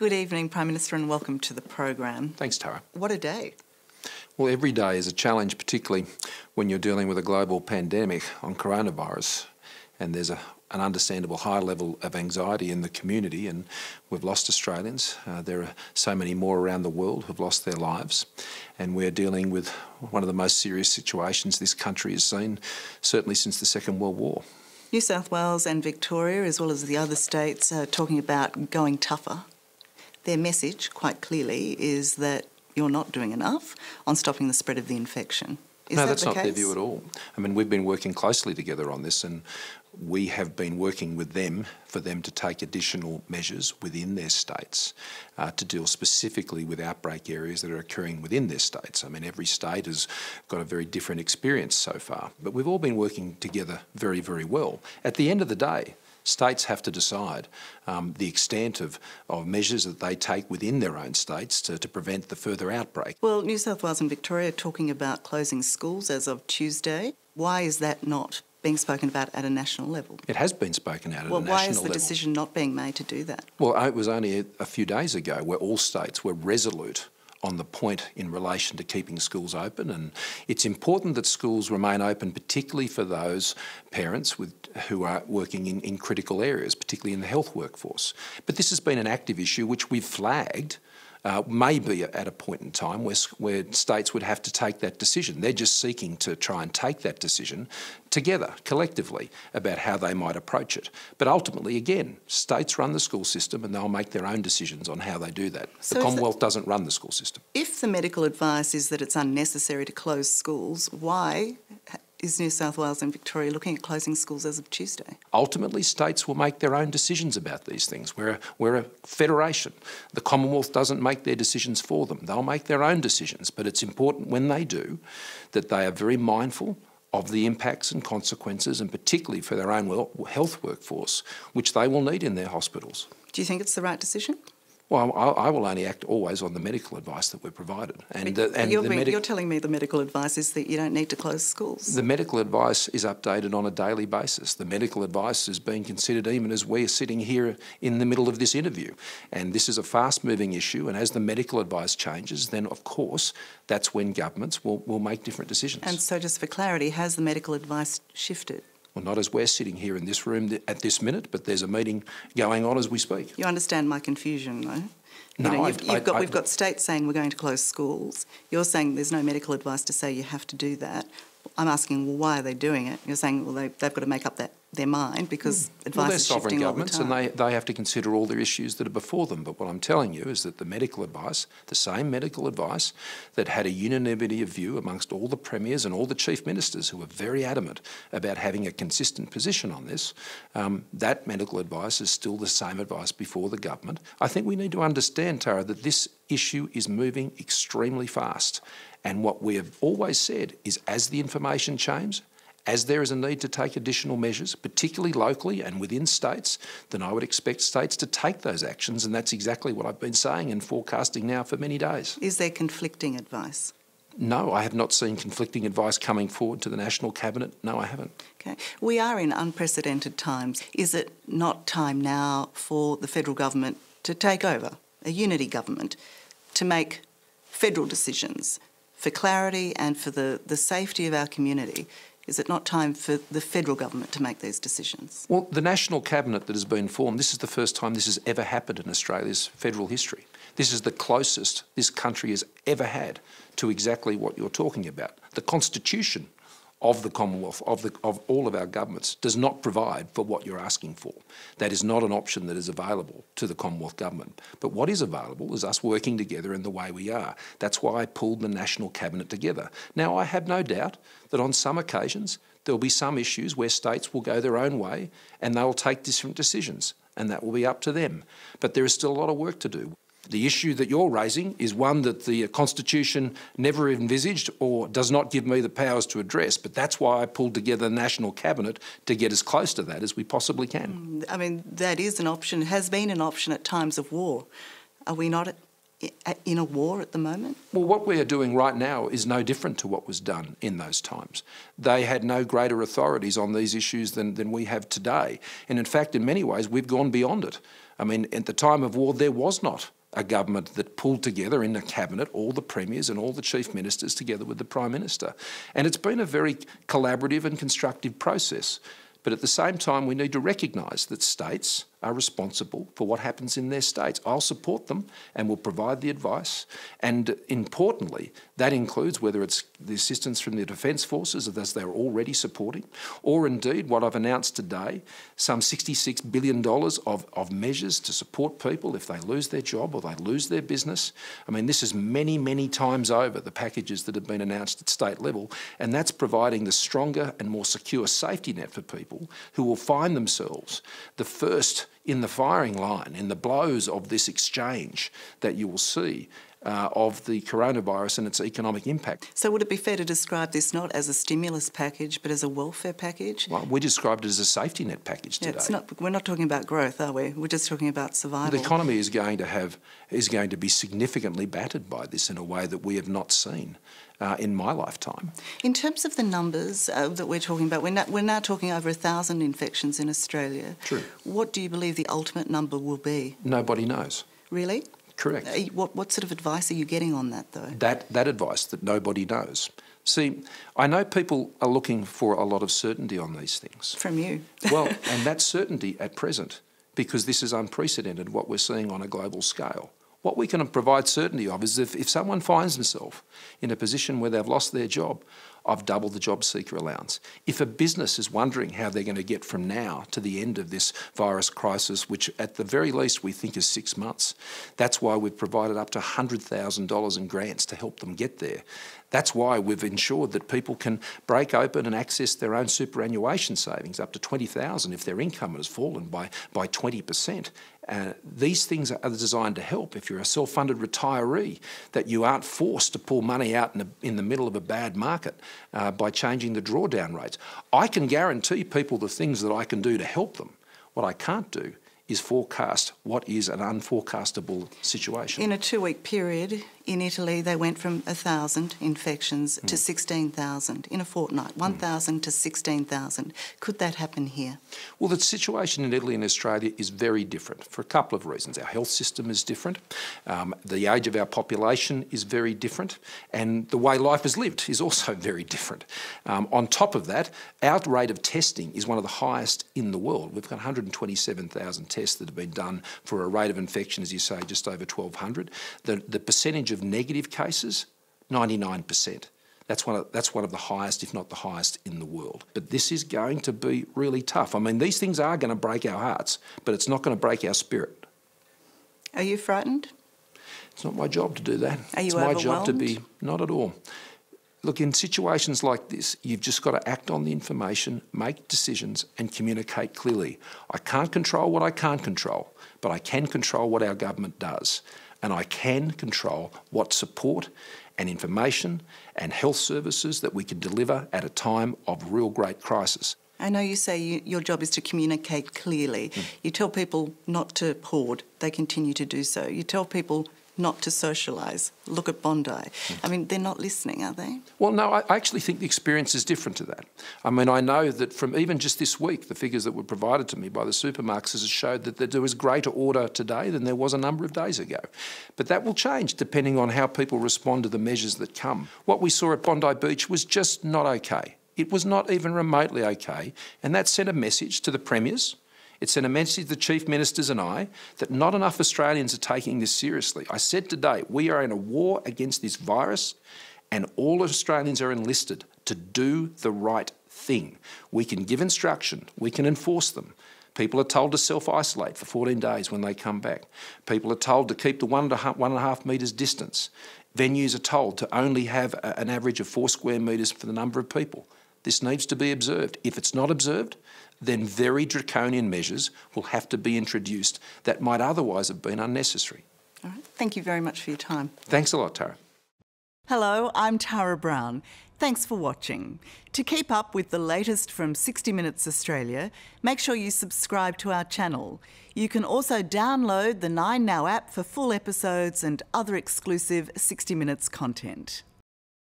Good evening, Prime Minister, and welcome to the program. Thanks, Tara. What a day. Well, every day is a challenge, particularly when you're dealing with a global pandemic on coronavirus, and there's an understandable high level of anxiety in the community, and we've lost Australians. There are so many more around the world who've lost their lives, and we're dealing with one of the most serious situations this country has seen, certainly since the Second World War. New South Wales and Victoria, as well as the other states, are talking about going tougher. Their message, quite clearly, is that you're not doing enough on stopping the spread of the infection. No, that's not their view at all. I mean, we've been working closely together on this, and we have been working with them for them to take additional measures within their states to deal specifically with outbreak areas that are occurring within their states. I mean, every state has got a very different experience so far, but we've all been working together very, very well. At the end of the day, states have to decide the extent of measures that they take within their own states to prevent the further outbreak. Well, New South Wales and Victoria are talking about closing schools as of Tuesday. Why is that not being spoken about at a national level? It has been spoken out at a national level. Well, why is the decision not being made to do that? Well, it was only a few days ago where all states were resolute on the point in relation to keeping schools open, and it's important that schools remain open, particularly for those parents who are working in critical areas, particularly in the health workforce. But this has been an active issue which we've flagged maybe at a point in time where states would have to take that decision. They're just seeking to try and take that decision together, collectively, about how they might approach it. But ultimately, again, states run the school system and they'll make their own decisions on how they do that. So the Commonwealth doesn't run the school system. If the medical advice is that it's unnecessary to close schools, why is New South Wales and Victoria looking at closing schools as of Tuesday? Ultimately, states will make their own decisions about these things. We're a federation. The Commonwealth doesn't make their decisions for them. They'll make their own decisions, but it's important when they do that they are very mindful of the impacts and consequences, and particularly for their own health workforce, which they will need in their hospitals. Do you think it's the right decision? Well, I will only act always on the medical advice that we're provided. You're telling me the medical advice is that you don't need to close schools? The medical advice is updated on a daily basis. The medical advice is being considered even as we're sitting here in the middle of this interview. And this is a fast-moving issue, and as the medical advice changes, then, of course, that's when governments will make different decisions. And so, just for clarity, has the medical advice shifted? Well, not as we're sitting here in this room at this minute, but there's a meeting going on as we speak. You understand my confusion, though? No, we've got states saying we're going to close schools. You're saying there's no medical advice to say you have to do that. I'm asking, well, why are they doing it? You're saying, well, they've got to make up their mind because advice is shifting all the time. Well, they're sovereign governments and they have to consider all the issues that are before them. But what I'm telling you is that the medical advice, the same medical advice that had a unanimity of view amongst all the premiers and all the chief ministers who were very adamant about having a consistent position on this, that medical advice is still the same advice before the government. I think we need to understand, Tara, that this issue is moving extremely fast. And what we have always said is as the information changes, as there is a need to take additional measures, particularly locally and within states, then I would expect states to take those actions, and that's exactly what I've been saying and forecasting now for many days. Is there conflicting advice? No, I have not seen conflicting advice coming forward to the National Cabinet. No, I haven't. Okay. We are in unprecedented times. Is it not time now for the federal government to take over, a unity government, to make federal decisions for clarity and for the safety of our community? Is it not time for the federal government to make these decisions? Well, the National Cabinet that has been formed, this is the first time this has ever happened in Australia's federal history. This is the closest this country has ever had to exactly what you're talking about. The Constitution of the Commonwealth, of all of our governments, does not provide for what you're asking for. That is not an option that is available to the Commonwealth Government. But what is available is us working together in the way we are. That's why I pulled the National Cabinet together. Now, I have no doubt that on some occasions there'll be some issues where states will go their own way and they'll take different decisions, and that will be up to them. But there is still a lot of work to do. The issue that you're raising is one that the Constitution never envisaged or does not give me the powers to address, but that's why I pulled together the National Cabinet to get as close to that as we possibly can. I mean, that is an option, has been an option at times of war. Are we not in a war at the moment? Well, what we are doing right now is no different to what was done in those times. They had no greater authorities on these issues than we have today. And in fact, in many ways, we've gone beyond it. I mean, at the time of war, there was not a government that pulled together in the cabinet all the premiers and all the chief ministers together with the prime minister. And it's been a very collaborative and constructive process. But at the same time, we need to recognise that states are responsible for what happens in their states. I'll support them and will provide the advice. And importantly, that includes whether it's the assistance from the Defence Forces, as they're already supporting, or indeed what I've announced today, some $66 billion of measures to support people if they lose their job or they lose their business. I mean, this is many, many times over the packages that have been announced at state level, and that's providing the stronger and more secure safety net for people who will find themselves the first in the firing line, in the blows of this exchange that you will see of the coronavirus and its economic impact. So would it be fair to describe this not as a stimulus package but as a welfare package? Well, we described it as a safety net package today. Yeah, it's not, we're not talking about growth, are we? We're just talking about survival. The economy is going to be significantly battered by this in a way that we have not seen in my lifetime. In terms of the numbers that we're talking about, we're now talking over 1,000 infections in Australia. True. What do you believe the ultimate number will be? Nobody knows. Really? Correct. What sort of advice are you getting on that, though? That advice that nobody knows. See, I know people are looking for a lot of certainty on these things. From you. Well, and that certainty at present, because this is unprecedented, what we're seeing on a global scale. What we can provide certainty of is if someone finds themselves in a position where they've lost their job, I've doubled the job seeker allowance. If a business is wondering how they're going to get from now to the end of this virus crisis, which at the very least we think is 6 months, that's why we've provided up to $100,000 in grants to help them get there. That's why we've ensured that people can break open and access their own superannuation savings, up to $20,000 if their income has fallen by 20%. These things are designed to help if you're a self-funded retiree, that you aren't forced to pull money out in the middle of a bad market by changing the drawdown rates. I can guarantee people the things that I can do to help them. What I can't do is forecast what is an unforecastable situation. In a two-week period in Italy, they went from 1,000 infections to 16,000 in a fortnight, 1,000 to 16,000. Could that happen here? Well, the situation in Italy and Australia is very different for a couple of reasons. Our health system is different, the age of our population is very different, and the way life is lived is also very different. On top of that, our rate of testing is one of the highest in the world. We've got 127,000 tests that have been done for a rate of infection, as you say, just over 1,200. The percentage of negative cases, 99%. That's one of the highest, if not the highest, in the world. But this is going to be really tough. I mean, these things are going to break our hearts, but it's not going to break our spirit. Are you frightened? It's not my job to do that. Are you It's my job to be... Not at all. Look, in situations like this, you've just got to act on the information, make decisions and communicate clearly. I can't control what I can't control, but I can control what our government does. And I can control what support and information and health services that we can deliver at a time of real great crisis. I know you say your job is to communicate clearly. You tell people not to hoard, they continue to do so. You tell people not to socialise. Look at Bondi. I mean, they're not listening, are they? Well, no, I actually think the experience is different to that. I mean, I know that from even just this week, the figures that were provided to me by the supermarkets showed that there was greater order today than there was a number of days ago. But that will change depending on how people respond to the measures that come. What we saw at Bondi Beach was just not okay. It was not even remotely okay. And that sent a message to the premiers. It sent a message to the chief ministers and I that not enough Australians are taking this seriously. I said today, we are in a war against this virus and all Australians are enlisted to do the right thing. We can give instruction, we can enforce them. People are told to self-isolate for 14 days when they come back. People are told to keep the 1.5 metres distance. Venues are told to only have an average of 4 square metres for the number of people. This needs to be observed. If it's not observed, then very draconian measures will have to be introduced that might otherwise have been unnecessary. All right. Thank you very much for your time. Thanks a lot, Tara. Hello, I'm Tara Brown. Thanks for watching. To keep up with the latest from 60 Minutes Australia, make sure you subscribe to our channel. You can also download the 9Now app for full episodes and other exclusive 60 Minutes content.